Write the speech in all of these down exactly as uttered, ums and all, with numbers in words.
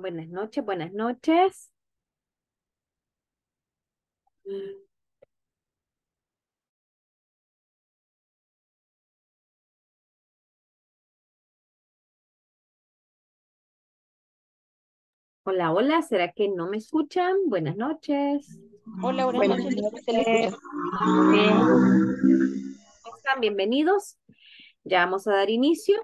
Buenas noches, buenas noches. Hola, hola, ¿será que no me escuchan? Buenas noches. Hola, buenas, buenas noches. noches. ¿Cómo están? Bienvenidos. Ya vamos a dar inicio.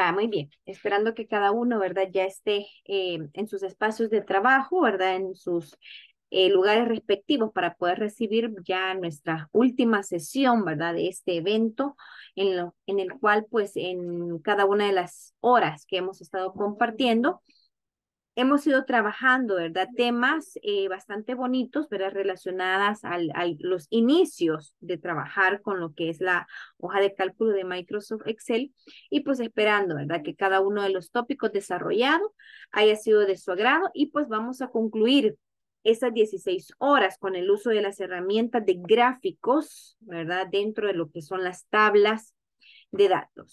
Va, muy bien, esperando que cada uno, ¿verdad? Ya esté eh, en sus espacios de trabajo, ¿verdad? En sus eh, lugares respectivos para poder recibir ya nuestra última sesión, ¿verdad? De este evento en, lo, en el cual, pues, en cada una de las horas que hemos estado compartiendo, hemos ido trabajando, ¿verdad? Temas eh, bastante bonitos, ¿verdad? Relacionadas al, al los inicios de trabajar con lo que es la hoja de cálculo de Microsoft Excel y pues esperando, ¿verdad? Que cada uno de los tópicos desarrollados haya sido de su agrado y pues vamos a concluir esas dieciséis horas con el uso de las herramientas de gráficos, ¿verdad? Dentro de lo que son las tablas de datos.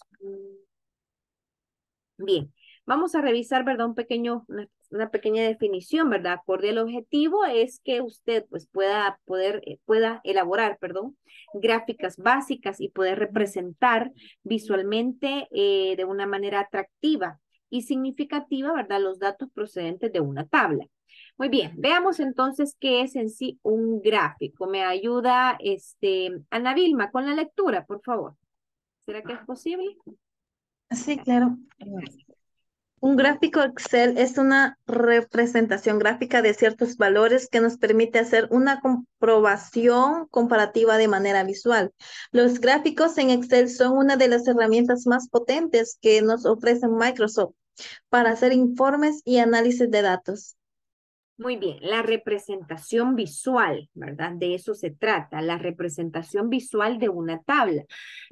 Bien. Vamos a revisar, ¿verdad? Un pequeño, una, una pequeña definición, ¿verdad? Acorde al objetivo es que usted pues, pueda, poder, pueda elaborar, perdón, gráficas básicas y poder representar visualmente eh, de una manera atractiva y significativa, ¿verdad? Los datos procedentes de una tabla. Muy bien, veamos entonces qué es en sí un gráfico. Me ayuda este, Ana Vilma con la lectura, por favor. ¿Será que es posible? Sí, claro. Un gráfico Excel es una representación gráfica de ciertos valores que nos permite hacer una comprobación comparativa de manera visual. Los gráficos en Excel son una de las herramientas más potentes que nos ofrece Microsoft para hacer informes y análisis de datos. Muy bien, la representación visual, ¿verdad? De eso se trata, la representación visual de una tabla.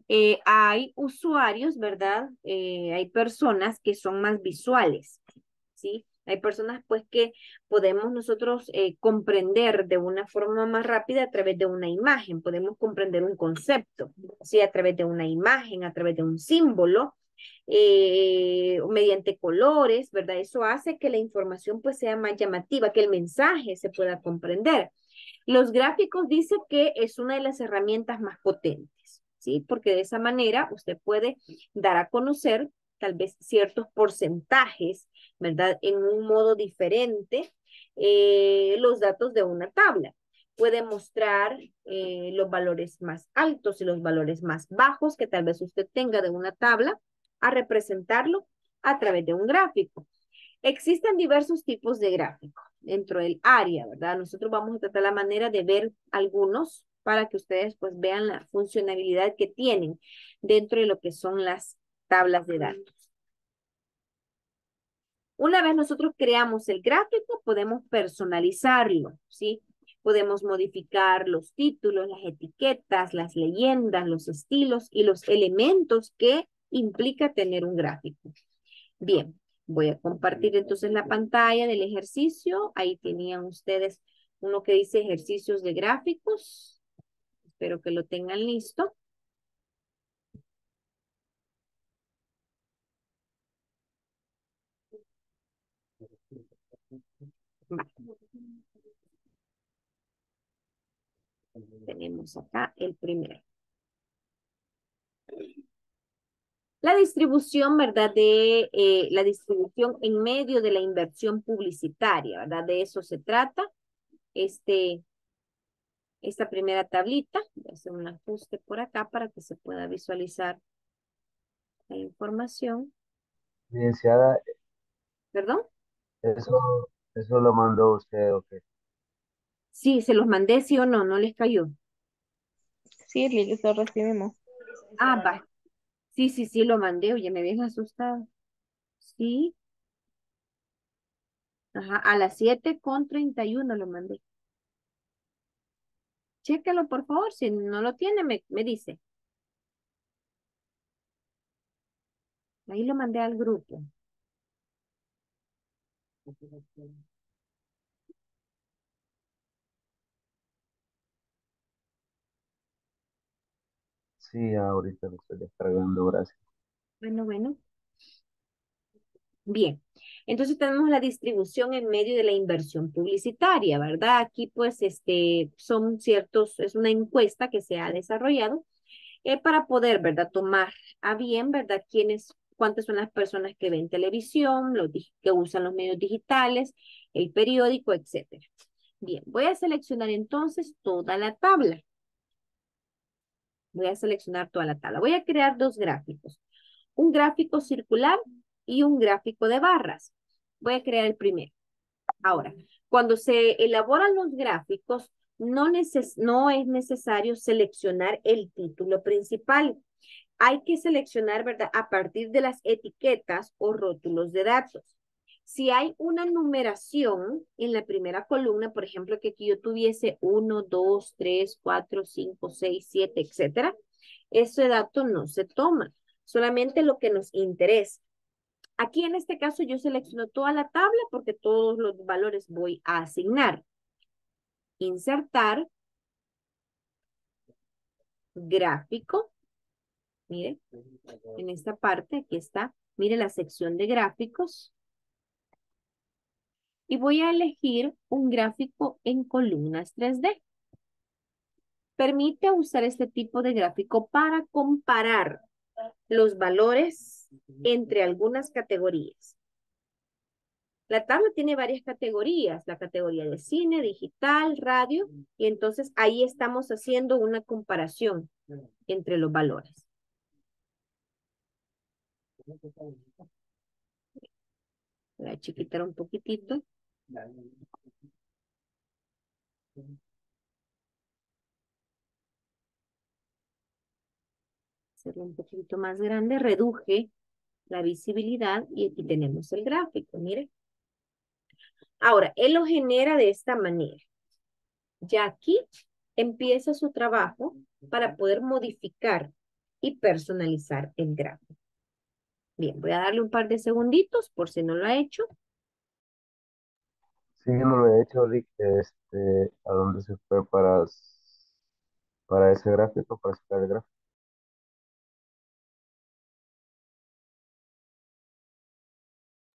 Eh, hay usuarios, ¿verdad? Eh, hay personas que son más visuales, ¿sí? Hay personas, pues, que podemos nosotros eh, comprender de una forma más rápida a través de una imagen. Podemos comprender un concepto, ¿sí? A través de una imagen, a través de un símbolo. Eh, mediante colores, ¿verdad? Eso hace que la información pues sea más llamativa, que el mensaje se pueda comprender. Los gráficos dicen que es una de las herramientas más potentes, ¿sí? Porque de esa manera usted puede dar a conocer tal vez ciertos porcentajes, ¿verdad? En un modo diferente eh, los datos de una tabla. Puede mostrar eh, los valores más altos y los valores más bajos que tal vez usted tenga de una tabla a representarlo a través de un gráfico. Existen diversos tipos de gráficos dentro del área, ¿verdad? Nosotros vamos a tratar la manera de ver algunos para que ustedes pues vean la funcionalidad que tienen dentro de lo que son las tablas de datos. Una vez nosotros creamos el gráfico, podemos personalizarlo, ¿sí? Podemos modificar los títulos, las etiquetas, las leyendas, los estilos y los elementos que implica tener un gráfico. Bien, Voy a compartir entonces la pantalla del ejercicio. Ahí tenían ustedes uno que dice ejercicios de gráficos. Espero que lo tengan listo. Vale. Tenemos acá el primero. La distribución, ¿verdad? De eh, la distribución en medio de la inversión publicitaria, ¿verdad? De eso se trata. Este, esta primera tablita, voy a hacer un ajuste por acá para que se pueda visualizar la información. Licenciada. ¿Perdón? Eso, eso lo mandó usted, ¿ok? Sí, se los mandé, sí o no, no les cayó. Sí, Lili, lo recibimos. Ah, va. Sí, sí, sí, lo mandé. Oye, me habían asustado. Sí. Ajá, a las siete con treinta y uno lo mandé. Chéquelo, por favor. Si no lo tiene, me, me dice. Ahí lo mandé al grupo. Sí, ahorita lo estoy descargando, gracias. Bueno, bueno. Bien, entonces tenemos la distribución en medio de la inversión publicitaria, ¿verdad? Aquí pues este, son ciertos, es una encuesta que se ha desarrollado eh, para poder, ¿verdad? Tomar a bien, ¿verdad? ¿Quiénes, cuántas son las personas que ven televisión, los, que usan los medios digitales, el periódico, etcétera. Bien, voy a seleccionar entonces toda la tabla. Voy a seleccionar toda la tabla. Voy a crear dos gráficos. Un gráfico circular y un gráfico de barras. Voy a crear el primero. Ahora, cuando se elaboran los gráficos, no, neces- no es necesario seleccionar el título principal. Hay que seleccionar, ¿verdad?, a partir de las etiquetas o rótulos de datos. Si hay una numeración en la primera columna, por ejemplo, que aquí yo tuviese uno, dos, tres, cuatro, cinco, seis, siete, etcétera, ese dato no se toma, solamente lo que nos interesa. Aquí en este caso yo selecciono toda la tabla porque todos los valores voy a asignar. Insertar. Gráfico. Mire, en esta parte, aquí está. Mire la sección de gráficos. Y voy a elegir un gráfico en columnas tres D. Permite usar este tipo de gráfico para comparar los valores entre algunas categorías. La tabla tiene varias categorías, la categoría de cine, digital, radio, y entonces ahí estamos haciendo una comparación entre los valores. Voy a achiquitar un poquitito. Hacerlo un poquito más grande, reduje la visibilidad y aquí tenemos el gráfico, mire. Ahora, él lo genera de esta manera. Ya aquí empieza su trabajo para poder modificar y personalizar el gráfico. Bien, voy a darle un par de segunditos por si no lo ha hecho. Sí, no lo he hecho, Rick. Este, ¿a dónde se fue para, para ese gráfico, para sacar el gráfico?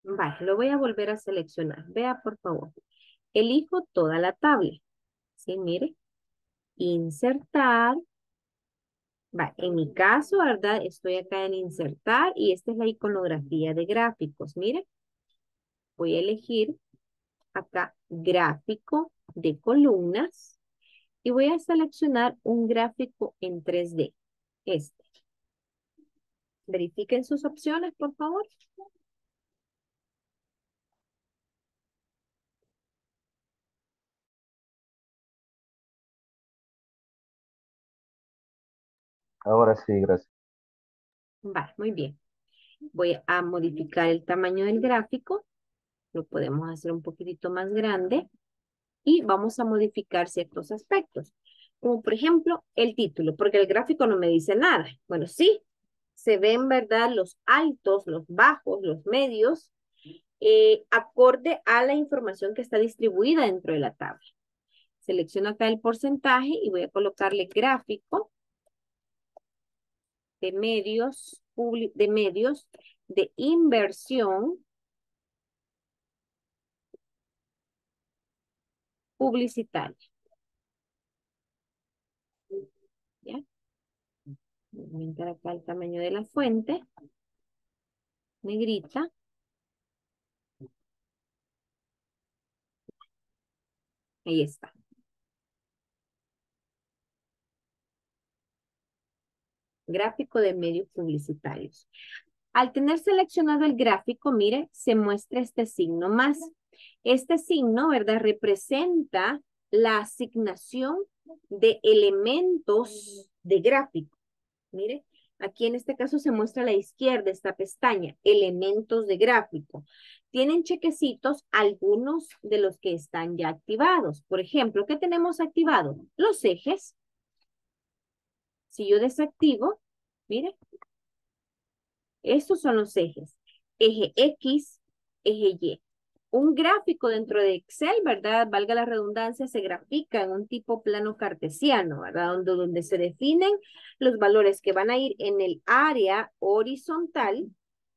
Vale, lo voy a volver a seleccionar. Vea, por favor. Elijo toda la tabla. Sí, mire. Insertar. Vale, en mi caso, ¿verdad? Estoy acá en insertar y esta es la iconografía de gráficos. Mire, voy a elegir acá gráfico de columnas y voy a seleccionar un gráfico en tres D. Este. Verifiquen sus opciones, por favor. Ahora sí, gracias. Vale, muy bien. Voy a modificar el tamaño del gráfico. Lo podemos hacer un poquitito más grande. Y vamos a modificar ciertos aspectos. Como por ejemplo, el título. Porque el gráfico no me dice nada. Bueno, sí. Se ven, ¿verdad? Los altos, los bajos, los medios. eh, acorde a la información que está distribuida dentro de la tabla. Selecciono acá el porcentaje y voy a colocarle gráfico de medios, de medios de inversión publicitaria. ¿Ya? Voy a aumentar acá el tamaño de la fuente. Negrita. Ahí está. Gráfico de medios publicitarios. Al tener seleccionado el gráfico, mire, se muestra este signo más. Este signo, ¿verdad?, representa la asignación de elementos de gráfico. Mire, aquí en este caso se muestra a la izquierda esta pestaña, elementos de gráfico. Tienen chequecitos algunos de los que están ya activados. Por ejemplo, ¿qué tenemos activado? Los ejes. Si yo desactivo, mire, estos son los ejes. Eje X, eje Y. Un gráfico dentro de Excel, ¿verdad? Valga la redundancia, se grafica en un tipo plano cartesiano, ¿verdad? Donde, donde se definen los valores que van a ir en el área horizontal,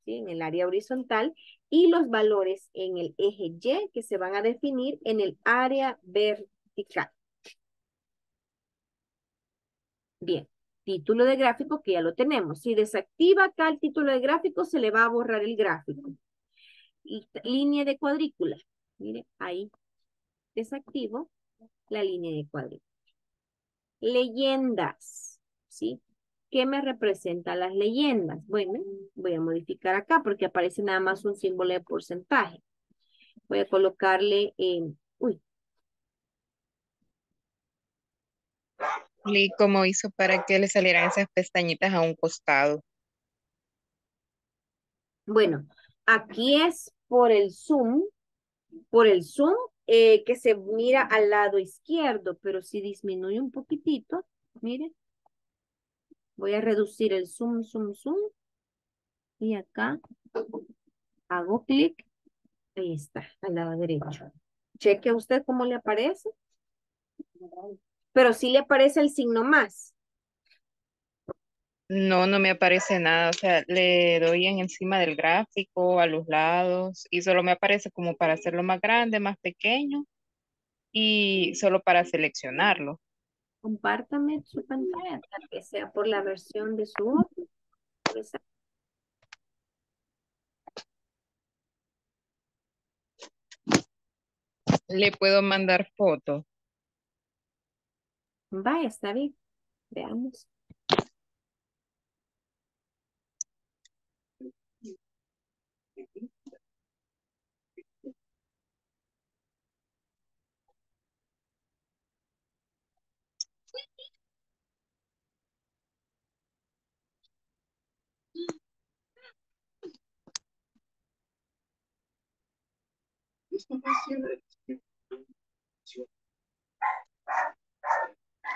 ¿sí? En el área horizontal, y los valores en el eje Y que se van a definir en el área vertical. Bien, título de gráfico que ya lo tenemos. Si desactiva acá el título de gráfico, se le va a borrar el gráfico. Línea de cuadrícula. Mire, ahí desactivo la línea de cuadrícula. Leyendas, ¿sí? ¿Qué me representan las leyendas? Bueno, voy a modificar acá porque aparece nada más un símbolo de porcentaje. Voy a colocarle, eh, uy. ¿Y cómo hizo para que le salieran esas pestañitas a un costado? Bueno. Aquí es por el zoom, por el zoom eh, que se mira al lado izquierdo, pero si disminuye un poquitito, miren, voy a reducir el zoom, zoom, zoom, y acá hago clic, ahí está, al lado derecho. Cheque usted cómo le aparece, pero sí le aparece el signo más. No, no me aparece nada, o sea, le doy en encima del gráfico, a los lados, y solo me aparece como para hacerlo más grande, más pequeño, y solo para seleccionarlo. Compártame su pantalla, tal que sea por la versión de su... ¿Le puedo mandar foto? Vaya, está bien, veamos.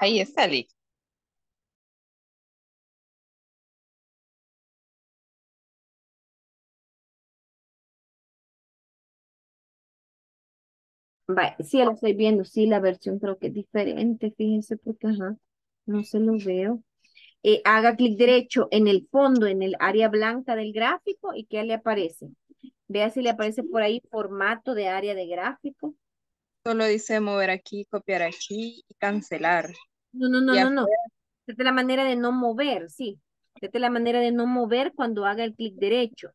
Ahí está, Lick. Vale, sí, lo estoy viendo, sí, la versión creo que es diferente, fíjense porque, ajá, no se lo veo. Eh, haga clic derecho en el fondo, en el área blanca del gráfico y ¿qué le aparece? Vea si le aparece por ahí formato de área de gráfico. Solo dice mover aquí, copiar aquí y cancelar. No, no, no, no, no. Esta es la manera de no mover, sí. Esta es la manera de no mover cuando haga el clic derecho.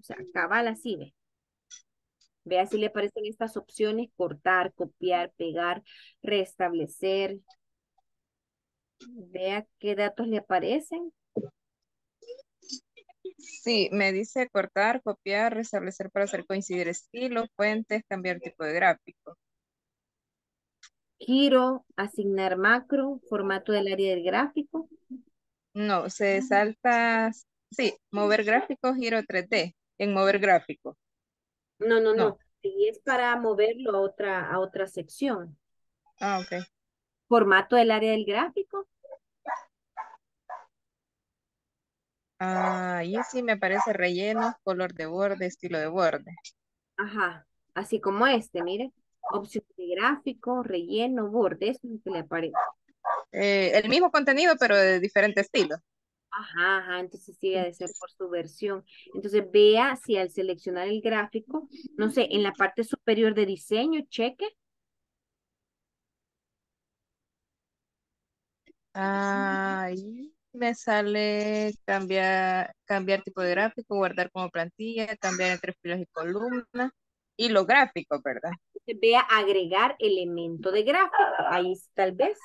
O sea, cabal así, ve. Vea si le aparecen estas opciones, cortar, copiar, pegar, restablecer. Vea qué datos le aparecen. Sí, me dice cortar, copiar, restablecer para hacer coincidir estilos, fuentes, cambiar tipo de gráfico. Giro, asignar macro, formato del área del gráfico. No, se salta, sí, mover gráfico, giro tres D, en mover gráfico. No, no, no, no. Sí, es para moverlo a otra, a otra sección. Ah, ok. Formato del área del gráfico. Ah, ahí sí me parece relleno, color de borde, estilo de borde. Ajá, así como este, mire. Opción de gráfico, relleno, borde, eso es lo que le aparece. Eh, el mismo contenido, pero de diferente estilo. Ajá, ajá, entonces sí, ha de ser por su versión. Entonces vea si al seleccionar el gráfico, no sé, en la parte superior de diseño, cheque. Ahí me sale cambiar, cambiar tipo de gráfico, guardar como plantilla, cambiar entre filas y columnas. Y los gráficos, ¿verdad? Entonces vea agregar elemento de gráfico. Ahí tal vez.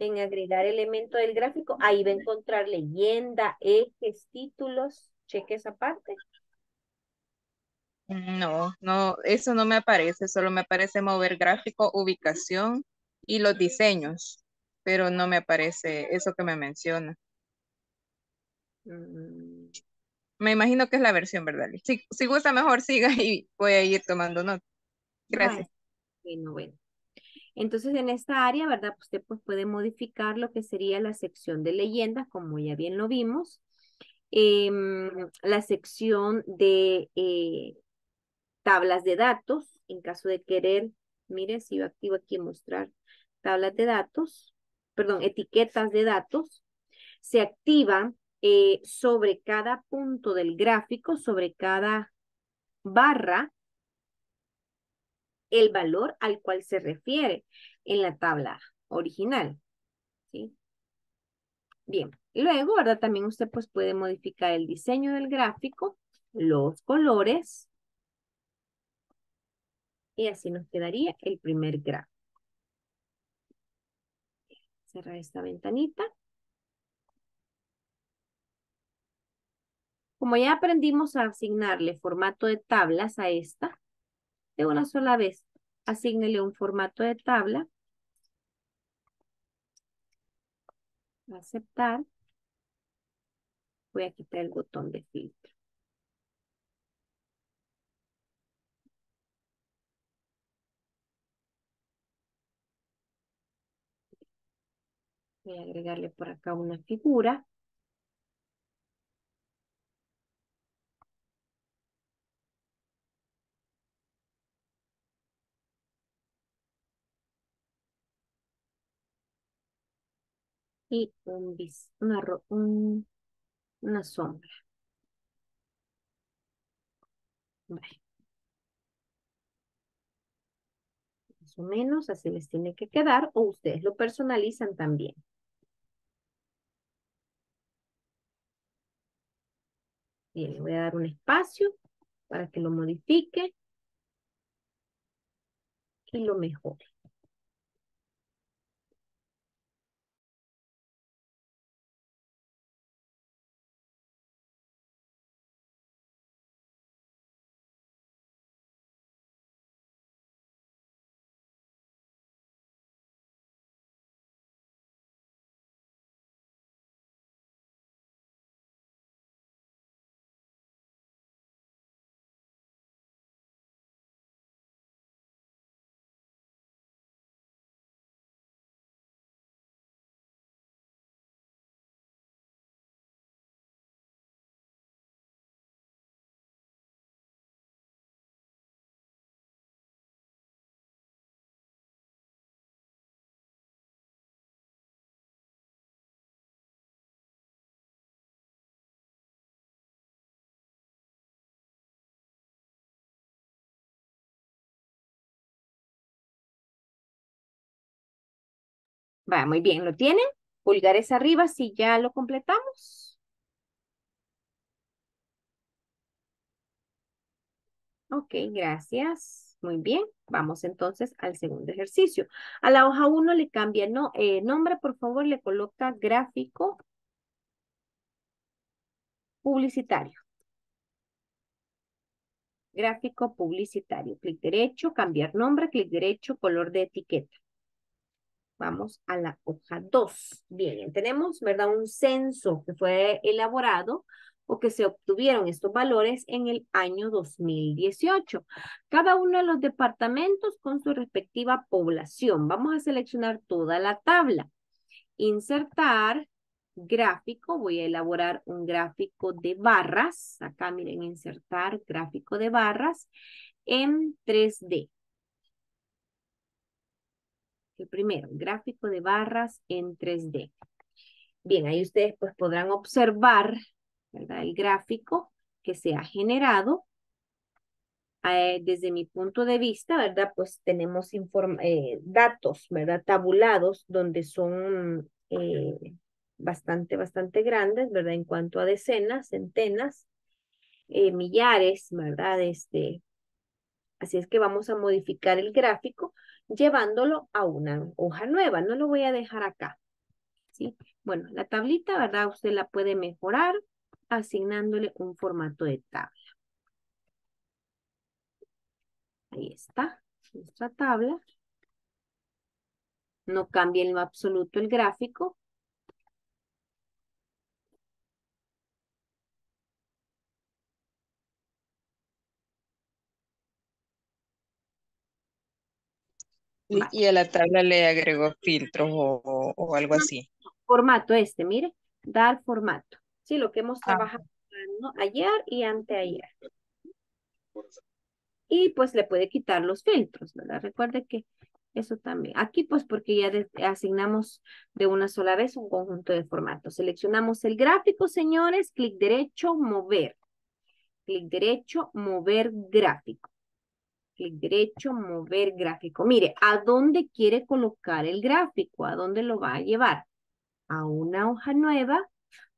En agregar elemento del gráfico, ahí va a encontrar leyenda, ejes, títulos. Cheque esa parte. No, no, eso no me aparece, solo me aparece mover gráfico, ubicación y los diseños, pero no me aparece eso que me menciona. Mm. Me imagino que es la versión, ¿verdad? Si, si gusta mejor siga y voy a ir tomando nota. Gracias. Ay, bueno, bueno. Entonces, en esta área, ¿verdad? Usted pues, puede modificar lo que sería la sección de leyendas, como ya bien lo vimos. Eh, la sección de eh, tablas de datos, en caso de querer, mire, si yo activo aquí mostrar tablas de datos, perdón, etiquetas de datos, se activa eh, sobre cada punto del gráfico, sobre cada barra, el valor al cual se refiere en la tabla original, ¿sí? Bien, luego, ¿verdad? También usted pues, puede modificar el diseño del gráfico, los colores, y así nos quedaría el primer gráfico. Cerrar esta ventanita. Como ya aprendimos a asignarle formato de tablas a esta, de una sola vez, asígnele un formato de tabla. Aceptar. Voy a quitar el botón de filtro. Voy a agregarle por acá una figura. Y un bis, una, un, una sombra. Vale. Más o menos así les tiene que quedar o ustedes lo personalizan también. Bien, le voy a dar un espacio para que lo modifique y lo mejore. Va, muy bien, ¿lo tienen? Pulgares arriba si ya lo completamos. Ok, gracias. Muy bien, vamos entonces al segundo ejercicio. A la hoja uno le cambia no, eh, nombre, por favor, le coloca gráfico publicitario. Gráfico publicitario. Clic derecho, cambiar nombre, clic derecho, color de etiqueta. Vamos a la hoja dos. Bien, tenemos, ¿verdad? Un censo que fue elaborado o que se obtuvieron estos valores en el año dos mil dieciocho. Cada uno de los departamentos con su respectiva población. Vamos a seleccionar toda la tabla. Insertar, gráfico, voy a elaborar un gráfico de barras, acá miren, insertar gráfico de barras en tres D. El primero, gráfico de barras en tres D. Bien, ahí ustedes pues podrán observar, ¿verdad?, el gráfico que se ha generado. Eh, desde mi punto de vista, ¿verdad?, pues tenemos eh, datos, ¿verdad?, tabulados, donde son eh, bastante, bastante grandes, ¿verdad?, en cuanto a decenas, centenas, eh, millares, ¿verdad? Este, así es que vamos a modificar el gráfico llevándolo a una hoja nueva. No lo voy a dejar acá, ¿sí? Bueno, la tablita, ¿verdad?, usted la puede mejorar asignándole un formato de tabla. Ahí está nuestra tabla. No cambia en lo absoluto el gráfico. Vale. Y a la tabla le agregó filtros o, o, o algo así. Formato este, mire, dar formato. Sí, lo que hemos ah. trabajado ayer y anteayer. Y pues le puede quitar los filtros, ¿verdad? Recuerde que eso también. Aquí pues porque ya de, asignamos de una sola vez un conjunto de formatos. Seleccionamos el gráfico, señores. Clic derecho, mover. Clic derecho, mover gráfico. Clic derecho, mover gráfico. Mire, ¿a dónde quiere colocar el gráfico? ¿A dónde lo va a llevar? ¿A una hoja nueva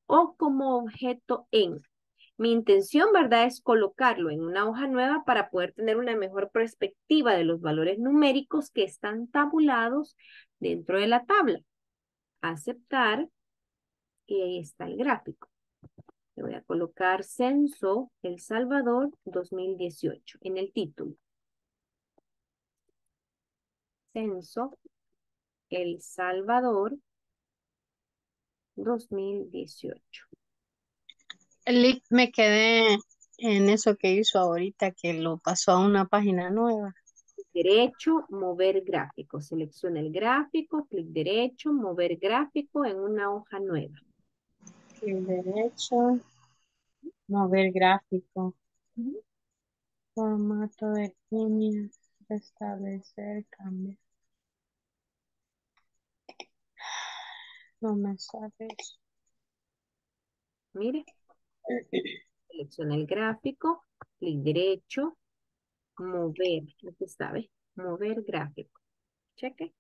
o como objeto en? Mi intención, ¿verdad?, es colocarlo en una hoja nueva para poder tener una mejor perspectiva de los valores numéricos que están tabulados dentro de la tabla. Aceptar. Y ahí está el gráfico. Le voy a colocar Censo El Salvador dos mil dieciocho en el título. Censo El Salvador dos mil dieciocho. Lick, me quedé en eso que hizo ahorita, que lo pasó a una página nueva. Derecho, mover gráfico. Selecciona el gráfico, clic derecho, mover gráfico en una hoja nueva. Clic derecho, mover gráfico. Uh-huh. Formato de línea, restablecer, cambio. No me sabes. Mire. Selecciona el gráfico, clic derecho, mover, no se sabe, mover gráfico. Cheque.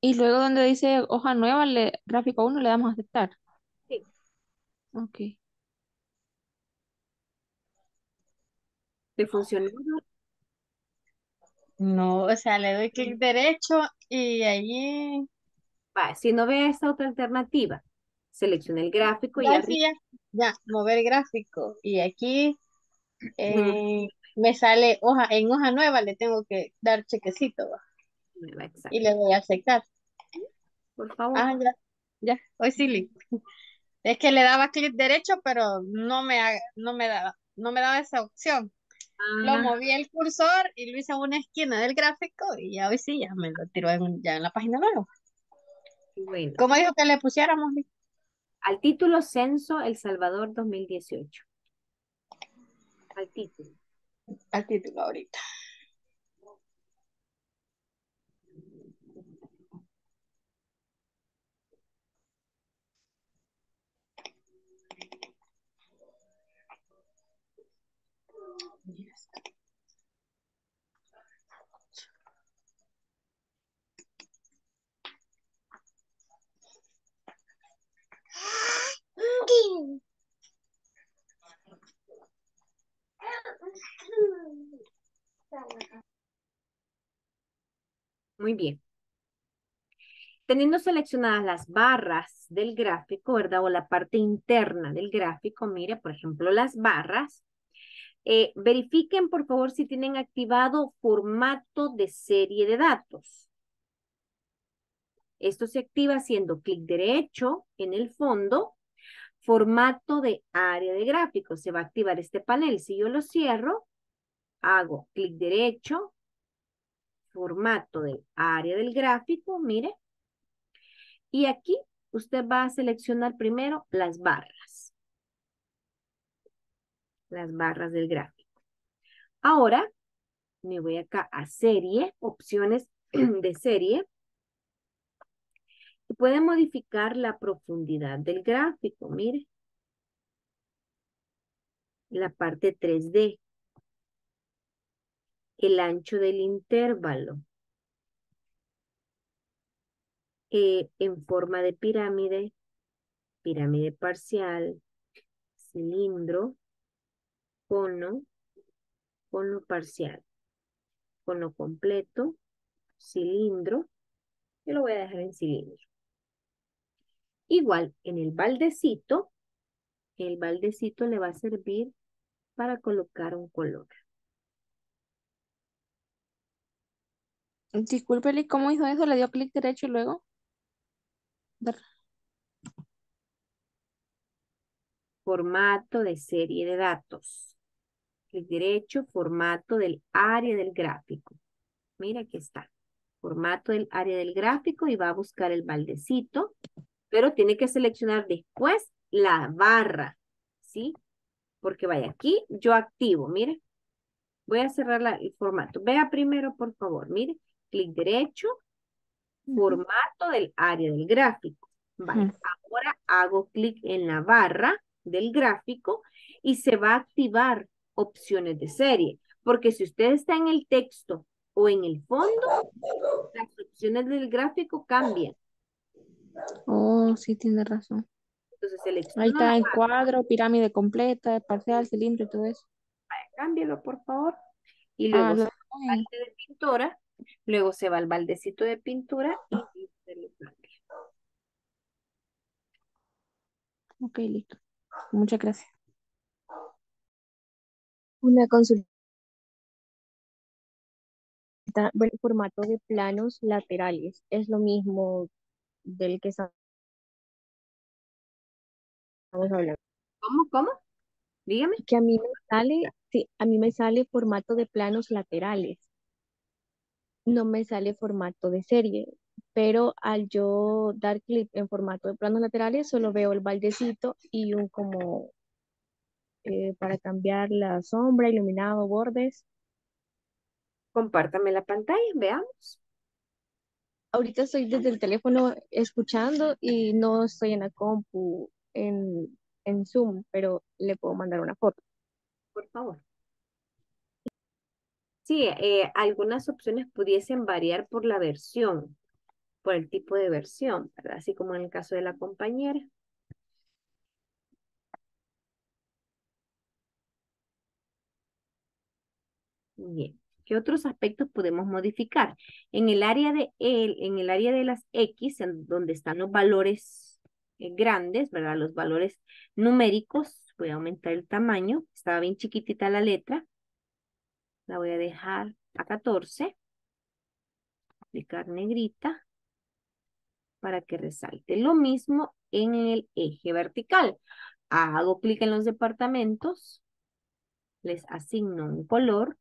Y luego donde dice hoja nueva, le, gráfico uno, le damos a aceptar. Sí. Ok. ¿Te funcionó? No, o sea, le doy clic derecho y allí... Va, si no ve esta otra alternativa, selecciona el gráfico y... Ya, ya, ya, mover gráfico. Y aquí eh, uh-huh. me sale hoja en hoja nueva, le tengo que dar chequecito. Nueva, y le voy a aceptar. Por favor. Ah, ya, ya, hoy sí, Lick. Es que le daba clic derecho, pero no me, no me daba, no me daba esa opción. Lo moví el cursor y lo hice a una esquina del gráfico y ya hoy sí, ya me lo tiró en, ya en la página nueva. Bueno. ¿Cómo dijo que le pusiéramos? Al título Censo El Salvador dos mil dieciocho. Al título. Al título ahorita. Muy bien. Teniendo seleccionadas las barras del gráfico, ¿verdad?, o la parte interna del gráfico, mire, por ejemplo, las barras. Eh, verifiquen, por favor, si tienen activado formato de serie de datos. Esto se activa haciendo clic derecho en el fondo, formato de área de gráfico. Se va a activar este panel. Si yo lo cierro, hago clic derecho, formato del área del gráfico, mire. Y aquí usted va a seleccionar primero las barras. Las barras del gráfico. Ahora me voy acá a serie, opciones de serie. Y puede modificar la profundidad del gráfico, mire. La parte tres D. El ancho del intervalo. Eh, en forma de pirámide, pirámide parcial, cilindro, cono, cono parcial, cono completo, cilindro. Yo lo voy a dejar en cilindro. Igual, en el baldecito, el baldecito le va a servir para colocar un color. Discúlpele, ¿cómo hizo eso? ¿Le dio clic derecho y luego? Formato de serie de datos. Clic derecho, formato del área del gráfico. Mira, aquí está. Formato del área del gráfico y va a buscar el baldecito. Pero tiene que seleccionar después la barra. ¿Sí? Porque vaya aquí, yo activo, mire. Voy a cerrar la, el formato. Vea primero, por favor, mire. Clic derecho. Formato del área del gráfico. Vale. Uh-huh. Ahora hago clic en la barra del gráfico y se va a activar opciones de serie. Porque si usted está en el texto o en el fondo, las opciones del gráfico cambian. Oh, sí, tiene razón. Entonces selecciona. Ahí está en cuadro, pirámide completa, parcial, cilindro y todo eso. Vale, cámbialo, por favor. Y luego ah, se va a la parte de pintura. Luego se va al baldecito de pintura y se lo cambia. Ok, listo. Muchas gracias. Una consulta. Bueno, formato de planos laterales. ¿Es lo mismo del que estamos hablando? ¿Cómo? ¿Cómo? Dígame. Que a mí me sale, sí, a mí me sale formato de planos laterales. No me sale formato de serie, pero al yo dar clic en formato de planos laterales, solo veo el baldecito y un como eh, para cambiar la sombra, iluminado, bordes. Compártame la pantalla, veamos. Ahorita estoy desde el teléfono escuchando y no estoy en la compu, en, en Zoom, pero le puedo mandar una foto. Por favor. Sí, eh, algunas opciones pudiesen variar por la versión, por el tipo de versión, ¿verdad? Así como en el caso de la compañera. Bien, ¿qué otros aspectos podemos modificar? En el área de, el, en el área de las X, en donde están los valores eh, grandes, ¿verdad? Los valores numéricos, voy a aumentar el tamaño, estaba bien chiquitita la letra. La voy a dejar a catorce. Aplicar negrita para que resalte. Lo mismo en el eje vertical. Hago clic en los departamentos. Les asigno un color.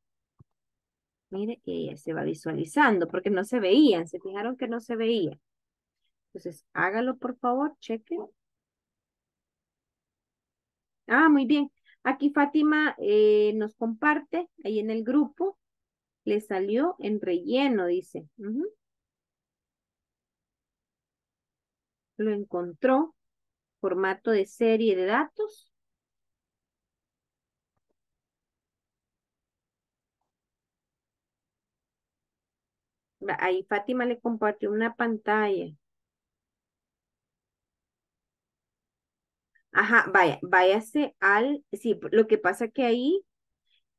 Mire, ella se va visualizando porque no se veían. Se fijaron que no se veía. Entonces, hágalo por favor. Chequen. Ah, muy bien. Aquí Fátima eh, nos comparte, ahí en el grupo, le salió en relleno, dice. Uh-huh. Lo encontró, formato de serie de datos. Ahí Fátima le compartió una pantalla. Ajá, vaya, váyase al, sí, lo que pasa que ahí,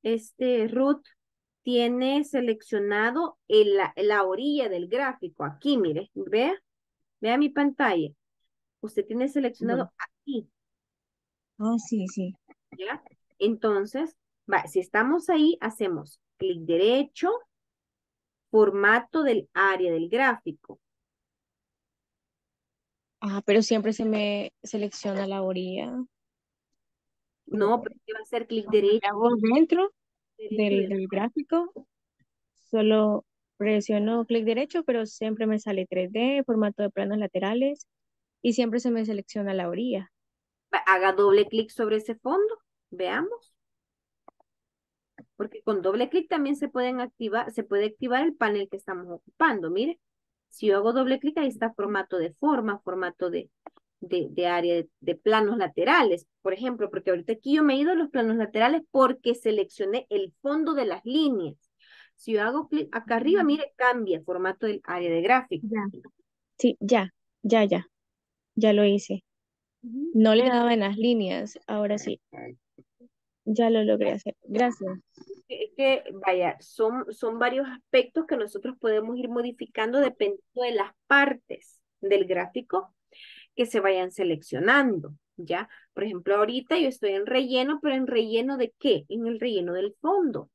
este Ruth tiene seleccionado el, la, la orilla del gráfico, aquí, mire, vea, vea mi pantalla, usted tiene seleccionado uh-huh. aquí. Ah, oh, sí, sí. ¿Ya? Entonces, va, si estamos ahí, hacemos clic derecho, formato del área del gráfico. Ah, pero siempre se me selecciona la orilla. No, pero va a hacer clic derecho. Hago dentro del, del gráfico. Solo presiono clic derecho, pero siempre me sale tres D, formato de planos laterales y siempre se me selecciona la orilla. Haga doble clic sobre ese fondo, veamos. Porque con doble clic también se pueden activar, se puede activar el panel que estamos ocupando. Mire, si yo hago doble clic, ahí está formato de forma, formato de, de, de área de, de planos laterales, por ejemplo, porque ahorita aquí yo me he ido a los planos laterales porque seleccioné el fondo de las líneas. Si yo hago clic acá arriba, mire, cambia formato del área de gráfico. Ya. Sí, ya, ya, ya, ya lo hice. No le daba en las líneas, ahora sí. Ya lo logré hacer. Gracias. Es que, vaya, son, son varios aspectos que nosotros podemos ir modificando dependiendo de las partes del gráfico que se vayan seleccionando, ¿ya? Por ejemplo, ahorita yo estoy en relleno, pero ¿en relleno de qué? En el relleno del fondo.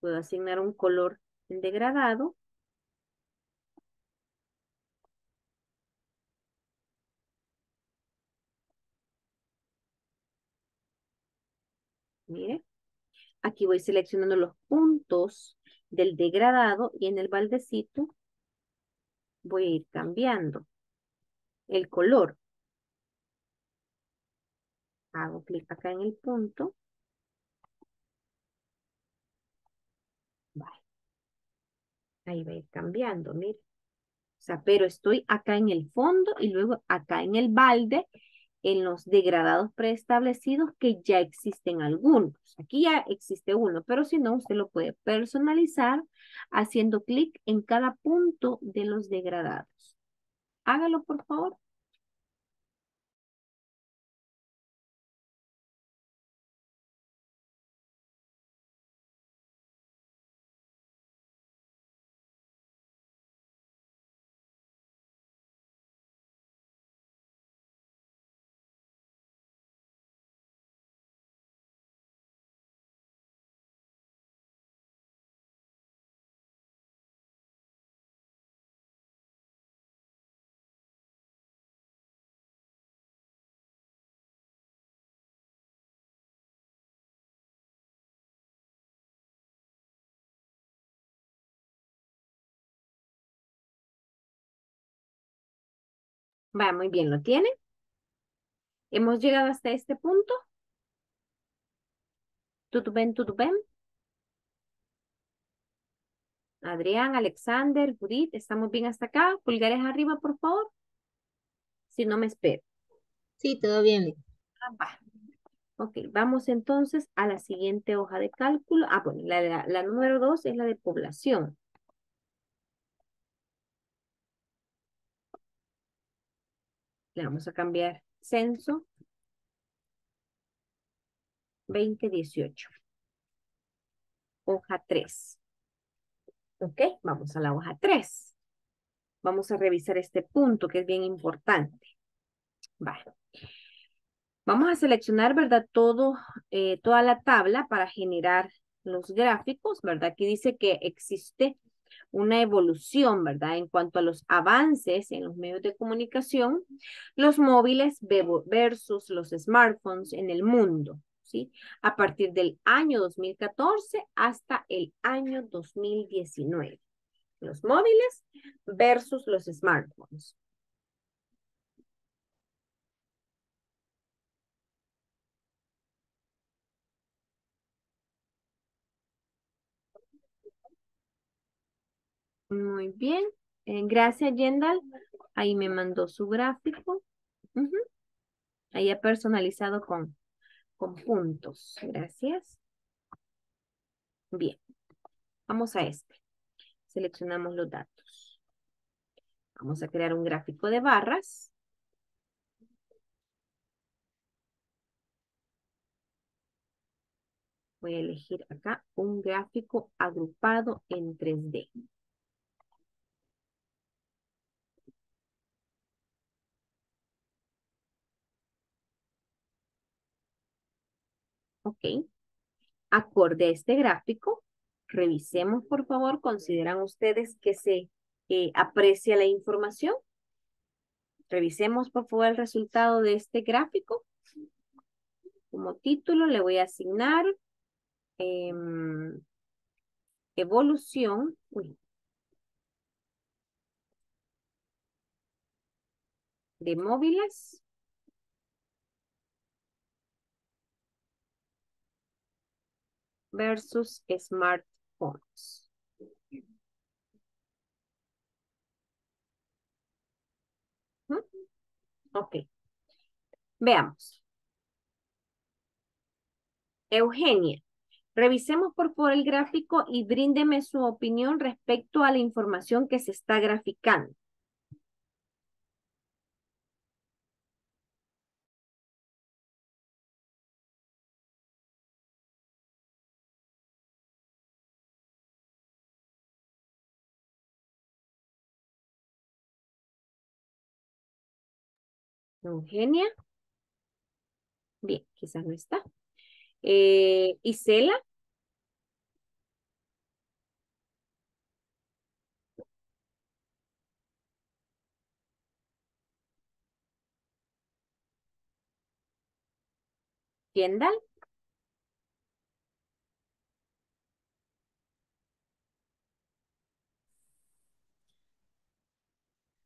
Puedo asignar un color degradado. Mire, aquí voy seleccionando los puntos del degradado y en el baldecito voy a ir cambiando el color. Hago clic acá en el punto. Vale. Ahí va a ir cambiando, mire. O sea, pero estoy acá en el fondo y luego acá en el balde, en los degradados preestablecidos que ya existen algunos. Aquí ya existe uno, pero si no, usted lo puede personalizar haciendo clic en cada punto de los degradados. Hágalo, por favor. Va, muy bien, ¿lo tienen? ¿Hemos llegado hasta este punto? ¿Tudo bem, tudo bem? Adrián, Alexander, Judith, ¿estamos bien hasta acá? Pulgares arriba, por favor. Si no, me espero. Sí, todo bien. Ah, va. Ok, vamos entonces a la siguiente hoja de cálculo. Ah, bueno, la, la, la número dos es la de población. Le vamos a cambiar censo veinte dieciocho. Hoja tres. Ok, vamos a la hoja tres. Vamos a revisar este punto que es bien importante. Vale. Vamos a seleccionar, ¿verdad? Todo, eh, toda la tabla para generar los gráficos, ¿verdad? Aquí dice que existe una evolución, ¿verdad? En cuanto a los avances en los medios de comunicación, los móviles versus los smartphones en el mundo, ¿sí? A partir del año dos mil catorce hasta el año dos mil diecinueve. Los móviles versus los smartphones. Muy bien, eh, gracias Yendal, ahí me mandó su gráfico, uh-huh. Ahí ha personalizado con, con puntos, gracias. Bien, vamos a este, seleccionamos los datos. Vamos a crear un gráfico de barras. Voy a elegir acá un gráfico agrupado en tres D. Ok, acorde a este gráfico, revisemos por favor, ¿consideran ustedes que se eh, aprecia la información? Revisemos por favor el resultado de este gráfico. Como título le voy a asignar eh, evolución, uy, de móviles. Versus smartphones. ¿Mm? Ok. Veamos. Eugenia, revisemos por favor el gráfico y bríndeme su opinión respecto a la información que se está graficando. Eugenia. Bien, quizás no está. Eh, Isela. Kendall.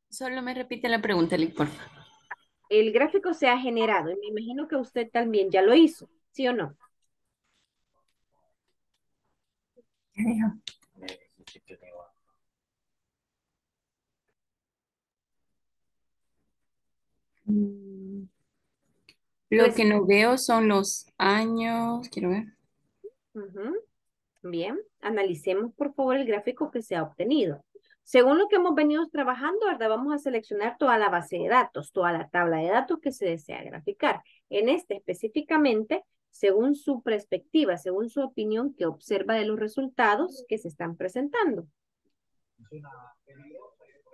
Solo me repite la pregunta, Lick, por favor. El gráfico se ha generado y me imagino que usted también ya lo hizo, ¿sí o no? Lo que no veo son los años, quiero ver. Uh-huh. Bien, analicemos por favor el gráfico que se ha obtenido. Según lo que hemos venido trabajando, ¿verdad? Vamos a seleccionar toda la base de datos, toda la tabla de datos que se desea graficar. En este específicamente, según su perspectiva, según su opinión que observa de los resultados que se están presentando.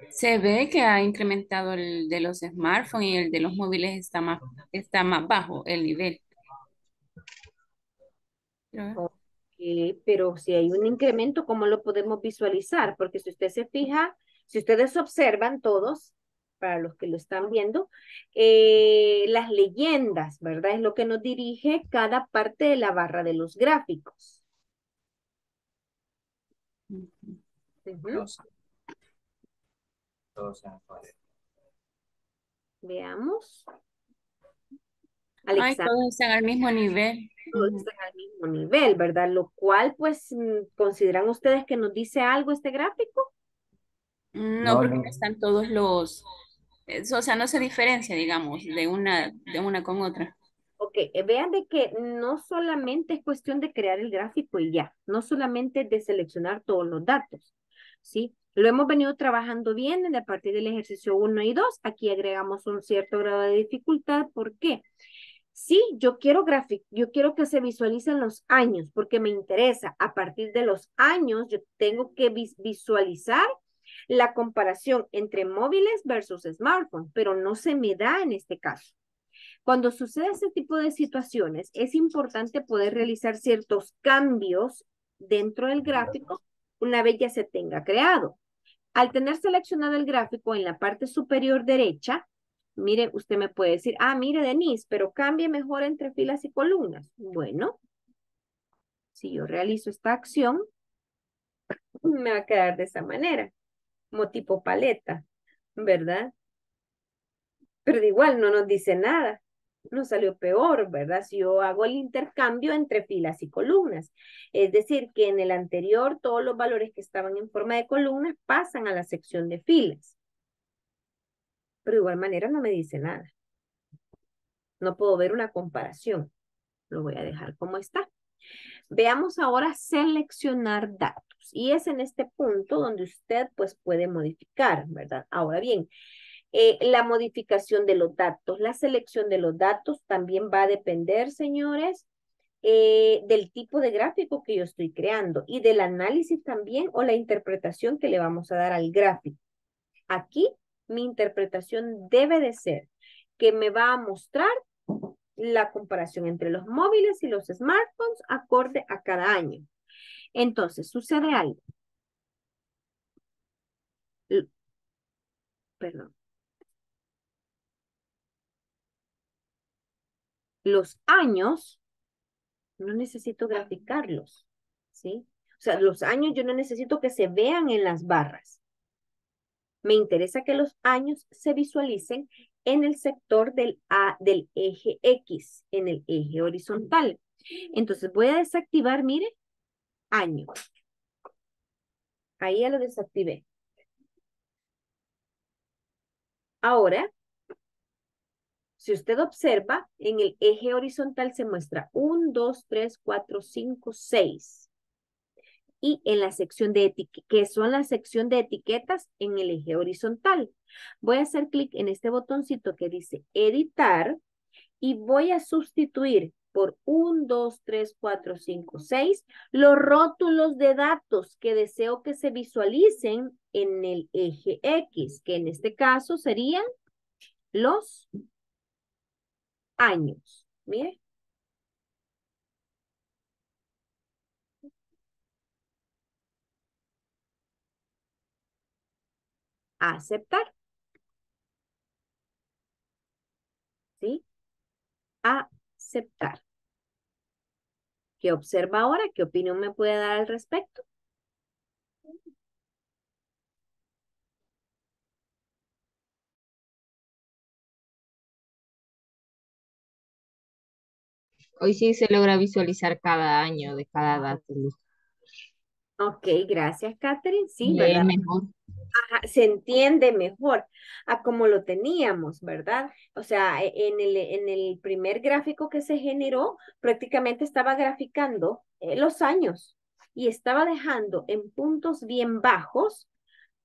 Se ve que ha incrementado el de los smartphones y el de los móviles está más, está más bajo el nivel. ¿No? Eh, pero si hay un incremento, ¿cómo lo podemos visualizar? Porque si usted se fija, si ustedes observan todos, para los que lo están viendo, eh, las leyendas, ¿verdad? Es lo que nos dirige cada parte de la barra de los gráficos. Uh-huh. Todos, todos veamos. Ay, todos están al mismo nivel. Todos están al mismo nivel, ¿verdad? Lo cual, pues, ¿consideran ustedes que nos dice algo este gráfico? No, porque no están todos los... O sea, no se diferencia, digamos, de una, de una con otra. Ok, vean de que no solamente es cuestión de crear el gráfico y ya. No solamente de seleccionar todos los datos, ¿sí? Lo hemos venido trabajando bien a partir del ejercicio uno y dos. Aquí agregamos un cierto grado de dificultad. ¿Por qué? Sí, yo quiero grafic, yo quiero que se visualicen los años porque me interesa. A partir de los años yo tengo que vis, visualizar la comparación entre móviles versus smartphones, pero no se me da en este caso. Cuando sucede este tipo de situaciones, es importante poder realizar ciertos cambios dentro del gráfico una vez ya se tenga creado. Al tener seleccionado el gráfico en la parte superior derecha, mire, usted me puede decir, ah, mire, Denise, pero cambie mejor entre filas y columnas. Bueno, si yo realizo esta acción, me va a quedar de esa manera, como tipo paleta, ¿verdad? Pero igual no nos dice nada, nos salió peor, ¿verdad? Si yo hago el intercambio entre filas y columnas. Es decir, que en el anterior todos los valores que estaban en forma de columnas pasan a la sección de filas. Pero de igual manera no me dice nada. No puedo ver una comparación. Lo voy a dejar como está. Veamos ahora seleccionar datos. Y es en este punto donde usted pues puede modificar, ¿verdad? Ahora bien, eh, la modificación de los datos, la selección de los datos también va a depender, señores, eh, del tipo de gráfico que yo estoy creando y del análisis también o la interpretación que le vamos a dar al gráfico. Aquí, mi interpretación debe de ser que me va a mostrar la comparación entre los móviles y los smartphones acorde a cada año. Entonces, sucede algo. Perdón. Los años no necesito graficarlos, ¿sí? sea, los años yo no necesito que se vean en las barras. Me interesa que los años se visualicen en el sector del, a, del eje X, en el eje horizontal. Entonces voy a desactivar, mire, año. Ahí ya lo desactivé. Ahora, si usted observa, en el eje horizontal se muestra uno, dos, tres, cuatro, cinco, seis. Y en la sección de etiquetas, que son la sección de etiquetas en el eje horizontal. Voy a hacer clic en este botoncito que dice editar y voy a sustituir por uno, dos, tres, cuatro, cinco, seis los rótulos de datos que deseo que se visualicen en el eje X, que en este caso serían los años. Mire. Aceptar. ¿Sí? Aceptar. ¿Qué observa ahora? ¿Qué opinión me puede dar al respecto? Hoy sí se logra visualizar cada año de cada dato. Ok, gracias, Catherine. Sí, ¿verdad? Mejor. Ajá, se entiende mejor a como lo teníamos, ¿verdad? O sea, en el, en el primer gráfico que se generó, prácticamente estaba graficando eh, los años y estaba dejando en puntos bien bajos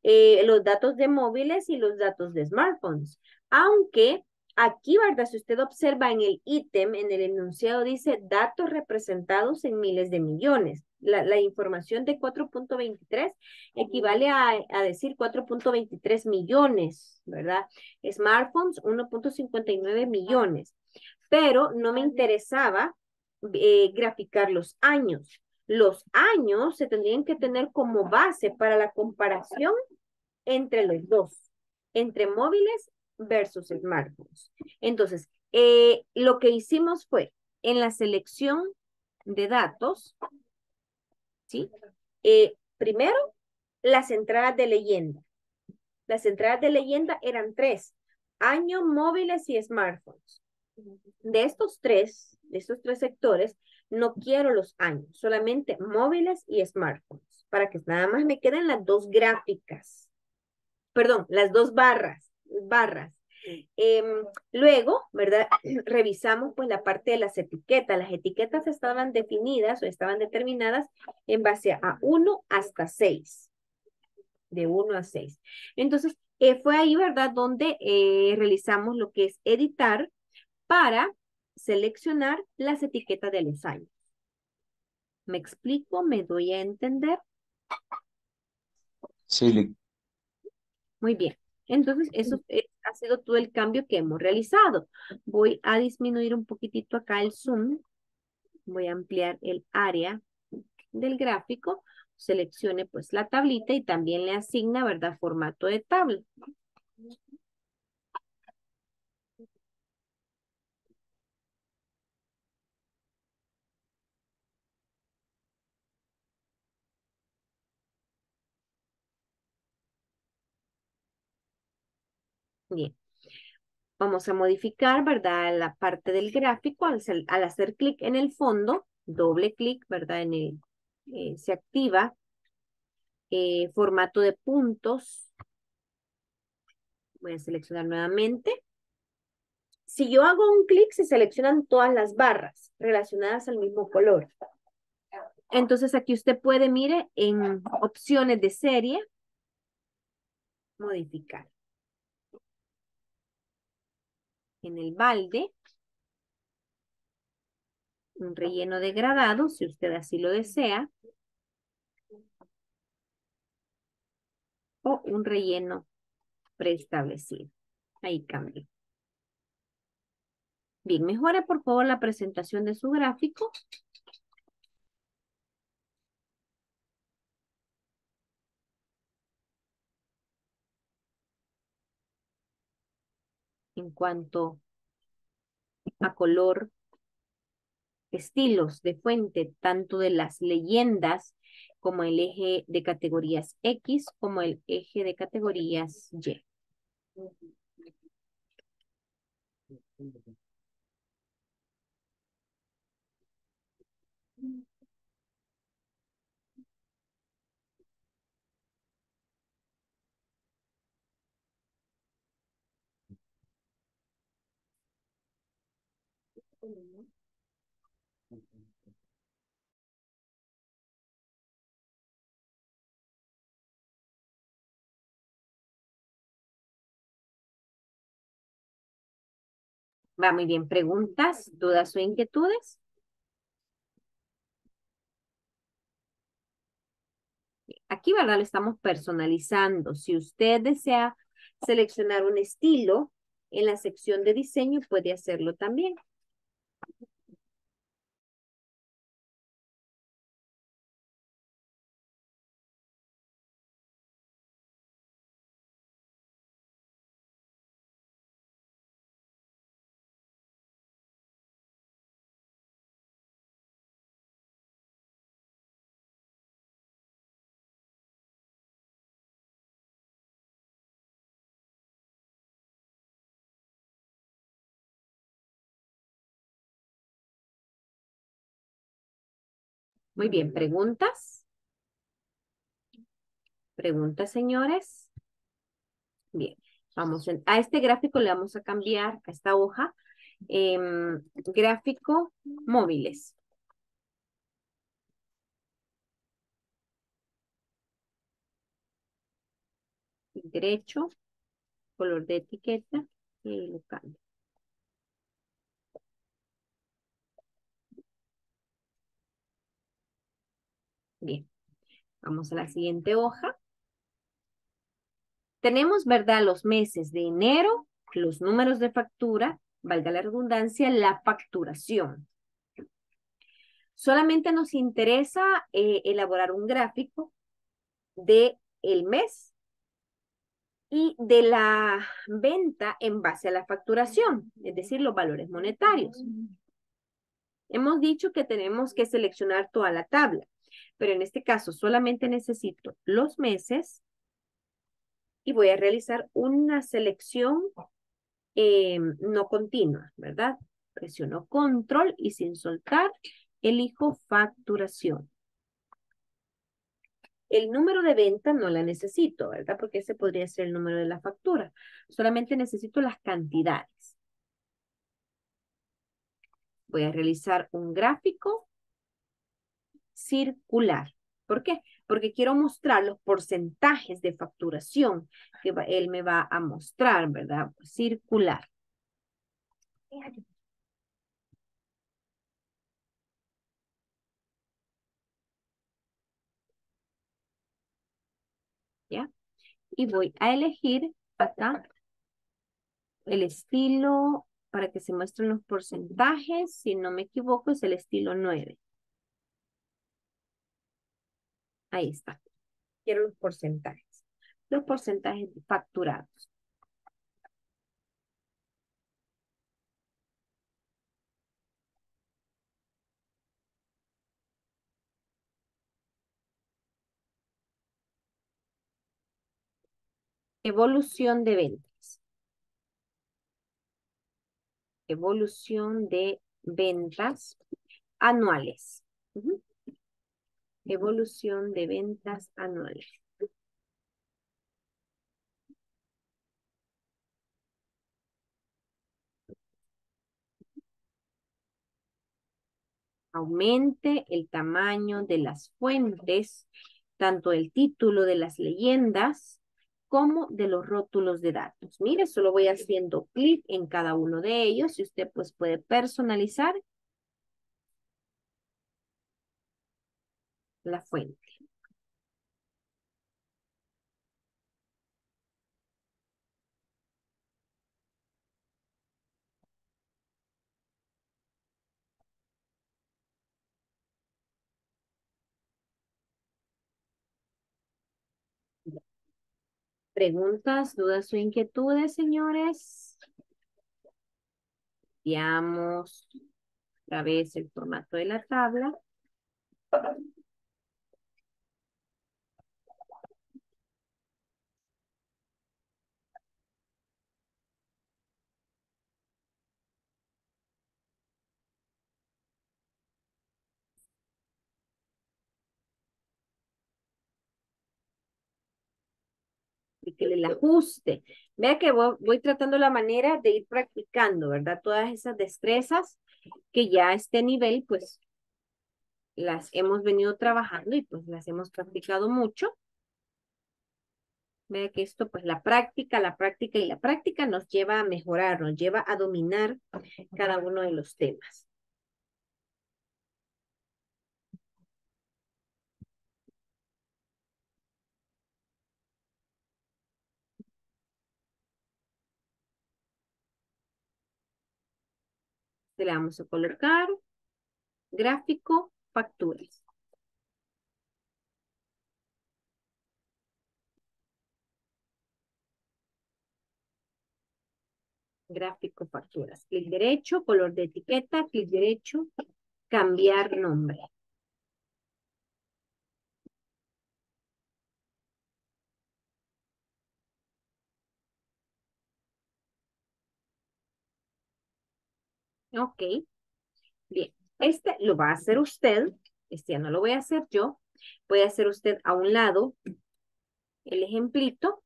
eh, los datos de móviles y los datos de smartphones. Aunque aquí, ¿verdad? Si usted observa en el ítem, en el enunciado, dice datos representados en miles de millones. La, la información de cuatro punto veintitrés equivale a, a decir cuatro punto veintitrés millones, ¿verdad? Smartphones, uno punto cincuenta y nueve millones. Pero no me interesaba eh, graficar los años. Los años se tendrían que tener como base para la comparación entre los dos, entre móviles versus smartphones. Entonces, eh, lo que hicimos fue, en la selección de datos, ¿sí? Eh, primero, las entradas de leyenda. Las entradas de leyenda eran tres, año, móviles y smartphones. De estos tres, de estos tres sectores, no quiero los años, solamente móviles y smartphones, para que nada más me queden las dos gráficas, perdón, las dos barras, barras. Eh, luego, ¿verdad? Revisamos pues la parte de las etiquetas. Las etiquetas estaban definidas o estaban determinadas en base a uno hasta seis. De uno a seis. Entonces, eh, fue ahí, ¿verdad? Donde eh, realizamos lo que es editar para seleccionar las etiquetas de los años. ¿Me explico? ¿Me doy a entender? Sí. Muy bien. Entonces, eso es, ha sido todo el cambio que hemos realizado. Voy a disminuir un poquitito acá el zoom. Voy a ampliar el área del gráfico. Seleccione pues la tablita y también le asigna, ¿verdad?, formato de tabla. Bien, vamos a modificar, ¿verdad?, la parte del gráfico al, al hacer clic en el fondo, doble clic, ¿verdad?, en el, eh, se activa eh, formato de puntos. Voy a seleccionar nuevamente. Si yo hago un clic, se seleccionan todas las barras relacionadas al mismo color. Entonces aquí usted puede, mire, en opciones de serie, modificar. En el balde, un relleno degradado, si usted así lo desea, o un relleno preestablecido. Ahí cambio. Bien, mejore por favor la presentación de su gráfico. En cuanto a color, estilos de fuente, tanto de las leyendas como el eje de categorías X, como el eje de categorías Y. Va muy bien. ¿Preguntas, dudas o inquietudes? Aquí, ¿verdad? Lo estamos personalizando. Si usted desea seleccionar un estilo en la sección de diseño, puede hacerlo también. Muy bien, ¿preguntas? ¿Preguntas, señores? Bien, vamos en, a este gráfico le vamos a cambiar a esta hoja. Eh, gráfico móviles. Derecho, color de etiqueta y lo cambio. Bien, vamos a la siguiente hoja. Tenemos, ¿verdad?, los meses de enero, los números de factura, valga la redundancia, la facturación. Solamente nos interesa eh, elaborar un gráfico del mes y de la venta en base a la facturación, es decir, los valores monetarios. Hemos dicho que tenemos que seleccionar toda la tabla. Pero en este caso solamente necesito los meses y voy a realizar una selección eh, no continua, ¿verdad? Presiono control y sin soltar elijo facturación. El número de venta no la necesito, ¿verdad? Porque ese podría ser el número de la factura. Solamente necesito las cantidades. Voy a realizar un gráfico circular. ¿Por qué? Porque quiero mostrar los porcentajes de facturación que va, él me va a mostrar, ¿verdad? Circular. ¿Ya? Y voy a elegir acá el estilo para que se muestren los porcentajes. Si no me equivoco, es el estilo nueve. Ahí está. Quiero los porcentajes. Los porcentajes facturados. Evolución de ventas. Evolución de ventas anuales. Uh-huh. Evolución de ventas anuales. Aumente el tamaño de las fuentes, tanto el título de las leyendas como de los rótulos de datos. Mire, solo voy haciendo clic en cada uno de ellos y usted pues puede personalizar la fuente. ¿Preguntas, dudas o inquietudes, señores? Veamos Otra vez el formato de la tabla. Y que le ajuste. Vea que voy, voy tratando la manera de ir practicando, ¿verdad? Todas esas destrezas que ya a este nivel, pues, las hemos venido trabajando y pues las hemos practicado mucho. Vea que esto, pues, la práctica, la práctica y la práctica nos lleva a mejorar, nos lleva a dominar cada uno de los temas. Le vamos a colocar gráfico, facturas. Gráfico, facturas. Clic derecho, color de etiqueta, clic derecho, cambiar nombre. Ok, bien, este lo va a hacer usted, este ya no lo voy a hacer yo, puede hacer usted a un lado el ejemplito,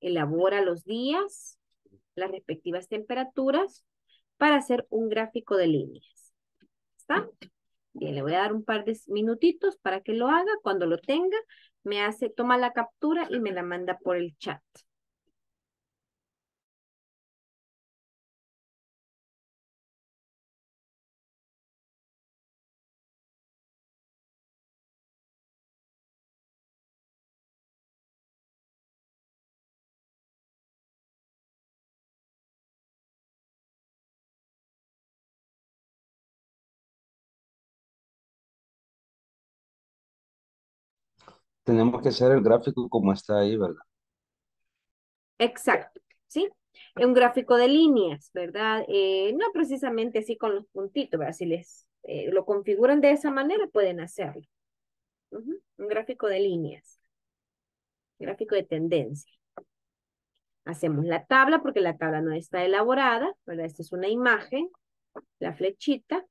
elabora los días, las respectivas temperaturas para hacer un gráfico de líneas, ¿está? Bien, le voy a dar un par de minutitos para que lo haga, cuando lo tenga me hace, toma la captura y me la manda por el chat. Tenemos que hacer el gráfico como está ahí, ¿verdad? Exacto, ¿sí? Un gráfico de líneas, ¿verdad? Eh, no precisamente así con los puntitos, ¿verdad? Si les eh, lo configuran de esa manera, pueden hacerlo. Uh-huh. Un gráfico de líneas. Gráfico de tendencia. Hacemos la tabla, porque la tabla no está elaborada, ¿verdad? Esta es una imagen, la flechita.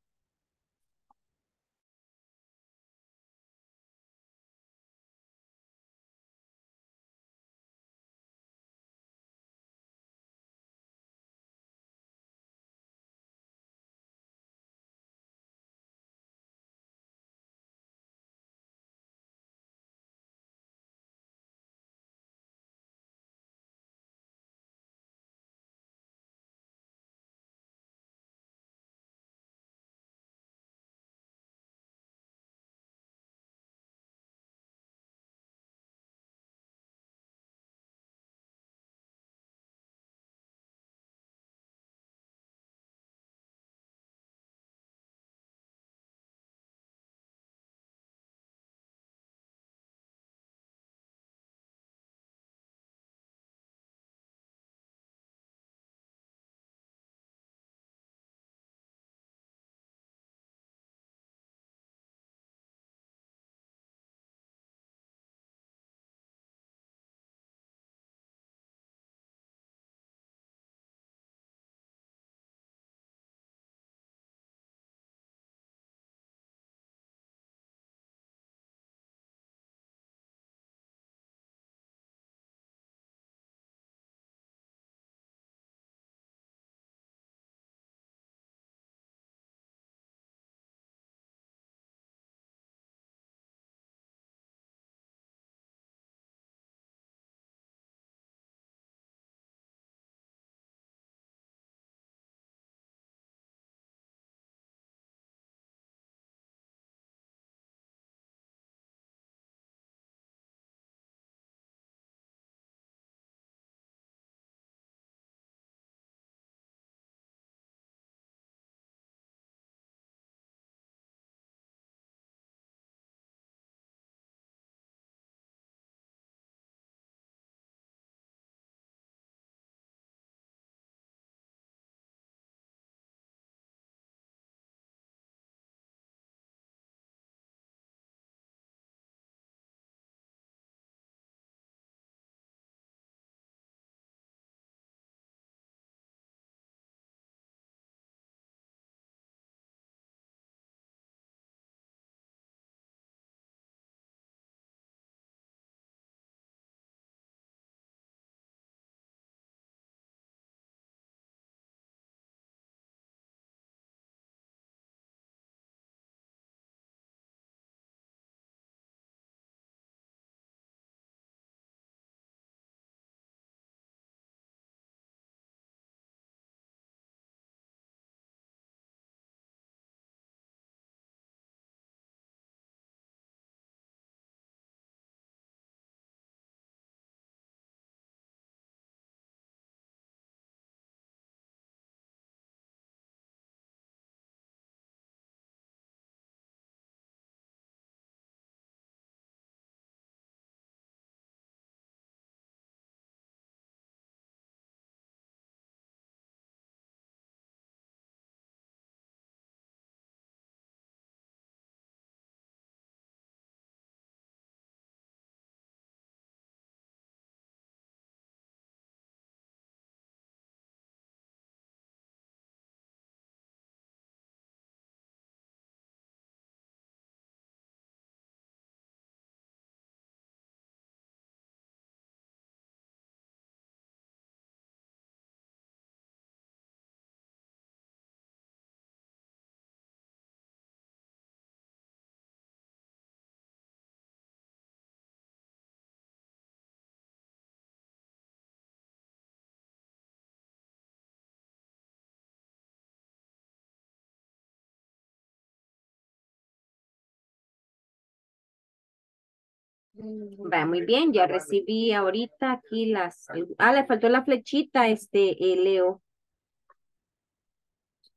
Va, muy bien, ya recibí ahorita aquí las... Ah, le faltó la flechita, este, eh, Leo.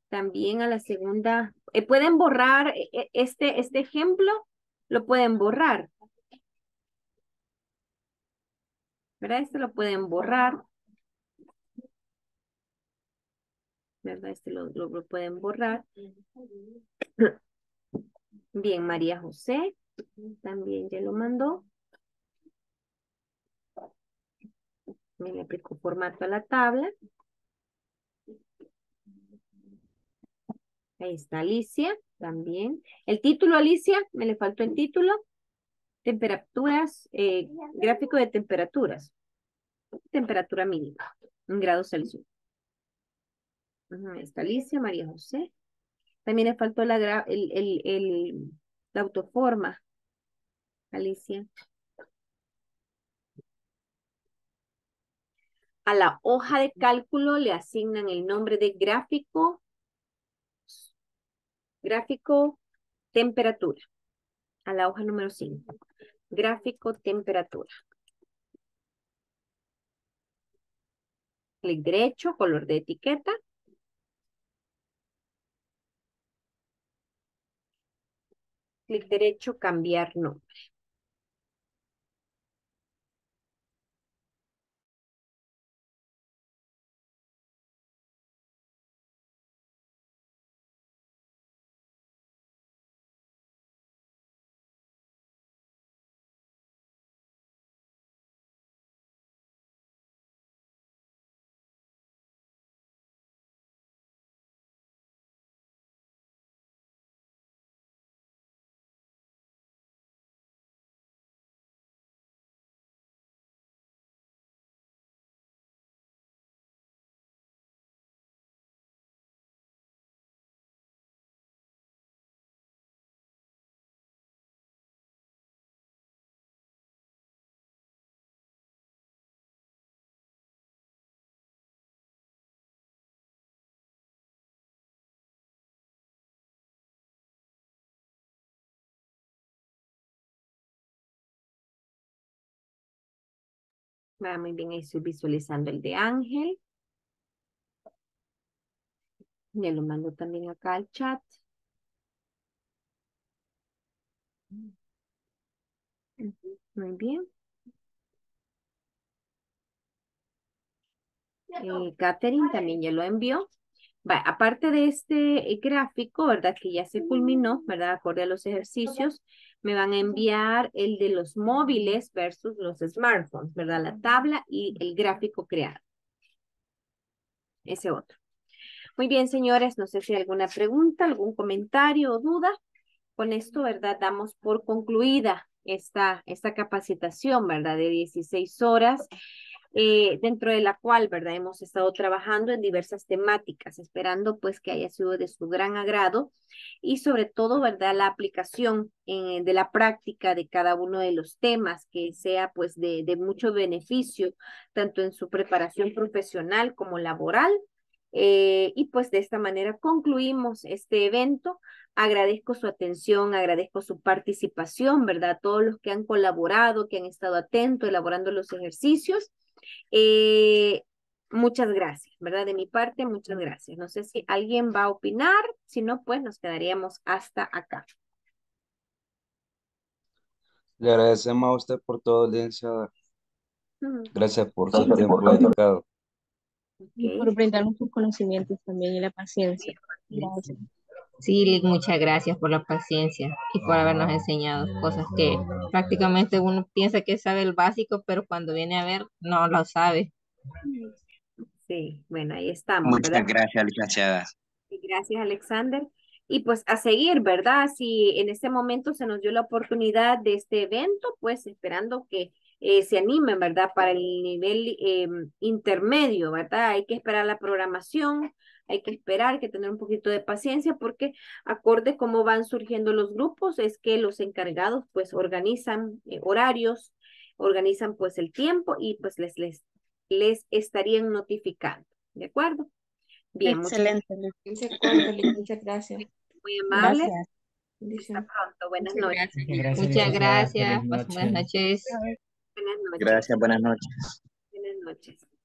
También a la segunda... Eh, ¿pueden borrar este, este ejemplo? Lo pueden borrar. ¿Verdad? Este lo pueden borrar. ¿Verdad? Este lo, lo, lo pueden borrar. Bien, María José. También ya lo mandó. Me le aplico formato a la tabla. Ahí está Alicia, también. El título, Alicia, me le faltó el título. Temperaturas, eh, gráfico de temperaturas. Temperatura mínima, en grados Celsius. Ahí está Alicia, María José. También le faltó la, el, el, el, la autoforma, Alicia. A la hoja de cálculo le asignan el nombre de gráfico, gráfico temperatura. A la hoja número cinco. Gráfico temperatura. Clic derecho, color de etiqueta. Clic derecho, cambiar nombre. Va muy bien, ahí estoy visualizando el de Ángel. Ya lo mando también acá al chat. Muy bien. Eh, Catherine también ya lo envió. Va, aparte de este gráfico, ¿verdad? Que ya se culminó, ¿verdad? Acorde a los ejercicios. Me van a enviar el de los móviles versus los smartphones, ¿verdad? La tabla y el gráfico creado. Ese otro. Muy bien, señores, no sé si hay alguna pregunta, algún comentario o duda. Con esto, ¿verdad? Damos por concluida esta, esta capacitación, ¿verdad? De dieciséis horas, eh, dentro de la cual, ¿verdad? Hemos estado trabajando en diversas temáticas, esperando pues que haya sido de su gran agrado y sobre todo, ¿verdad? La aplicación eh, de la práctica de cada uno de los temas que sea pues de, de mucho beneficio, tanto en su preparación profesional como laboral. Eh, y pues de esta manera concluimos este evento. Agradezco su atención, agradezco su participación, ¿verdad? A todos los que han colaborado, que han estado atentos, elaborando los ejercicios. Eh, muchas gracias, ¿verdad? De mi parte, muchas gracias. No sé si alguien va a opinar, si no, pues nos quedaríamos hasta acá. Le agradecemos a usted por toda audiencia. Gracias por su tiempo dedicado. Okay. Por brindarnos sus conocimientos también y la paciencia. Gracias. Sí, muchas gracias por la paciencia y por habernos enseñado cosas que prácticamente uno piensa que sabe el básico, pero cuando viene a ver no lo sabe. Sí, bueno, ahí estamos. Muchas ¿verdad? gracias, licenciada. Gracias, Alexander. Y pues a seguir, ¿verdad? Si en este momento se nos dio la oportunidad de este evento, pues esperando que Eh, se animen, ¿verdad? Para el nivel eh, intermedio, ¿verdad? Hay que esperar la programación, hay que esperar, hay que tener un poquito de paciencia porque acorde cómo van surgiendo los grupos es que los encargados pues organizan eh, horarios, organizan pues el tiempo y pues les, les, les estarían notificando, ¿de acuerdo? Bien, excelente. Muchas gracias. Muy amable. Gracias. Hasta pronto. Buenas noches. Gracias, muchas gracias. Gracias. Buenas noches. Buenas noches. Gracias. Buenas noches. Buenas noches.